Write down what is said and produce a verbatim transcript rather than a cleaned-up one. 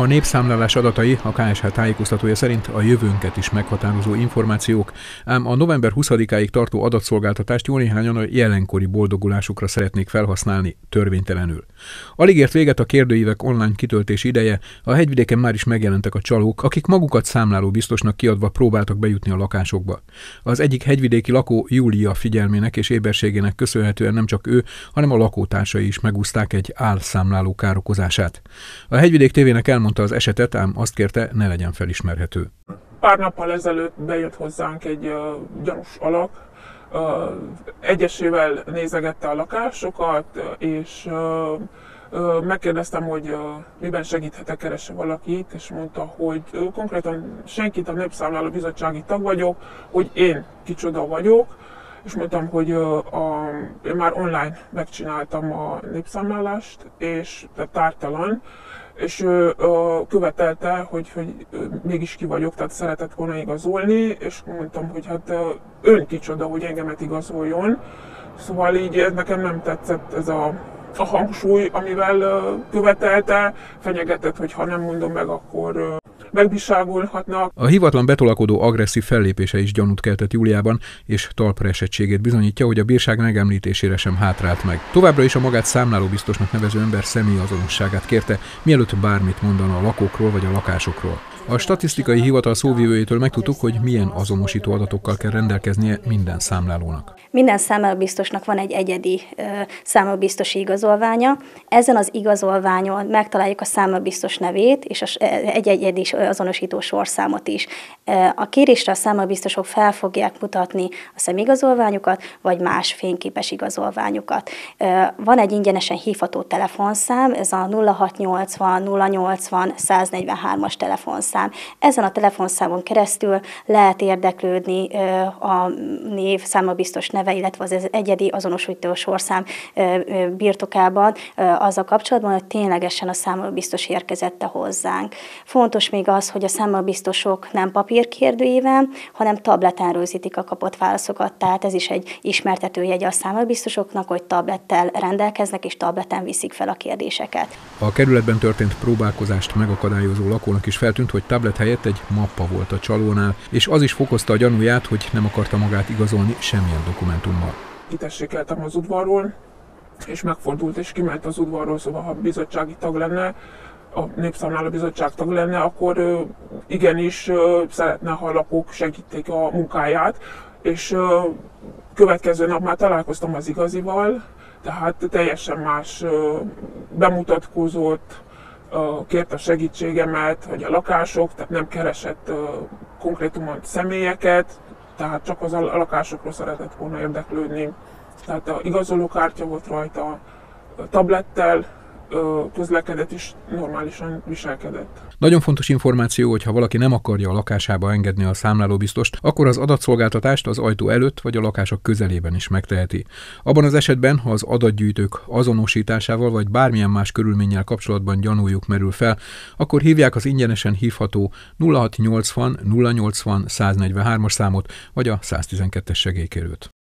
A népszámlálás adatai a ká es há tájékoztatója szerint a jövőnket is meghatározó információk, ám a november huszadikáig tartó adatszolgáltatást jó néhányan a jelenkori boldogulásukra szeretnék felhasználni törvénytelenül. Alig ért véget a kérdőívek online kitöltési ideje, a hegyvidéken már is megjelentek a csalók, akik magukat számláló biztosnak kiadva próbáltak bejutni a lakásokba. Az egyik hegyvidéki lakó Júlia figyelmének és éberségének köszönhetően nem csak ő, hanem a lakótársai is megúszták egy álszámláló károkozását. A Hegyvidék tévének elmondta az esetet, ám azt kérte, ne legyen felismerhető. Pár nappal ezelőtt bejött hozzánk egy uh, gyanús alak, uh, egyesével nézegette a lakásokat, és uh, uh, megkérdeztem, hogy uh, miben segíthetek, keres valakit, és mondta, hogy uh, konkrétan senkit, a népszámláló bizottsági tag vagyok, hogy én kicsoda vagyok, és mondtam, hogy uh, a, én már online megcsináltam a népszámlálást, és tártalan, és ő uh, követelte, hogy, hogy uh, mégis ki vagyok, tehát szeretett volna igazolni, és mondtam, hogy hát uh, ön kicsoda, hogy engemet igazoljon. Szóval így ez nekem nem tetszett, ez a, a hangsúly, amivel uh, követelte, fenyegetett, hogy ha nem mondom meg, akkor uh, megbíságolhatnak. A hivatlan betolakodó agresszív fellépése is gyanút keltett Júliában, és talpra esettségét bizonyítja, hogy a bírság megemlítésére sem hátrált meg. Továbbra is a magát számlálóbiztosnak nevező ember személyazonosságát kérte, mielőtt bármit mondana a lakókról vagy a lakásokról. A statisztikai hivatal szóvivőjétől megtudtuk, hogy milyen azonosító adatokkal kell rendelkeznie minden számlálónak. Minden számlálóbiztosnak van egy egyedi számlálóbiztosi igazolványa. Ezen az igazolványon megtaláljuk a számlálóbiztos nevét és egy egyedi azonosító sorszámot is. A kérésre a számlálóbiztosok fel fogják mutatni a szemigazolványukat, vagy más fényképes igazolványukat. Van egy ingyenesen hívható telefonszám, ez a nulla hatszáznyolcvan nulla nyolcvan száznegyvenhárom-as telefonszám. Ezen a telefonszámon keresztül lehet érdeklődni a név, számlabiztos neve, illetve az egyedi azonosító sorszám birtokában azzal kapcsolatban, hogy ténylegesen a számlabiztos érkezette hozzánk. Fontos még az, hogy a számlabiztosok nem papírkérdőjével, hanem tableten rögzítik a kapott válaszokat, tehát ez is egy ismertetőjegy a számlabiztosoknak, hogy tablettel rendelkeznek és tableten viszik fel a kérdéseket. A kerületben történt próbálkozást megakadályozó lakónak is feltűnt, hogy tablet helyett egy mappa volt a csalónál, és az is fokozta a gyanúját, hogy nem akarta magát igazolni semmilyen dokumentummal. Kitessékeltem az udvarról, és megfordult, és kiment az udvarról, szóval ha bizottsági tag lenne, a népszámláló bizottság tag lenne, akkor igenis szeretne, ha a lakók segítik a munkáját, és következő nap már találkoztam az igazival, tehát teljesen más bemutatkozott, kért a segítségemet, hogy a lakások, tehát nem keresett uh, konkrétumon személyeket, tehát csak az a lakásokról szeretett volna érdeklődni. Tehát a igazolókártya volt rajta, tablettel közlekedett és normálisan viselkedett. Nagyon fontos információ, hogy ha valaki nem akarja a lakásába engedni a számlálóbiztost, akkor az adatszolgáltatást az ajtó előtt vagy a lakások közelében is megteheti. Abban az esetben, ha az adatgyűjtők azonosításával vagy bármilyen más körülménnyel kapcsolatban gyanújuk merül fel, akkor hívják az ingyenesen hívható nulla hatszáznyolcvan nulla nyolcvan száznegyvenhárom-as számot vagy a száztizenkettes segélykérőt.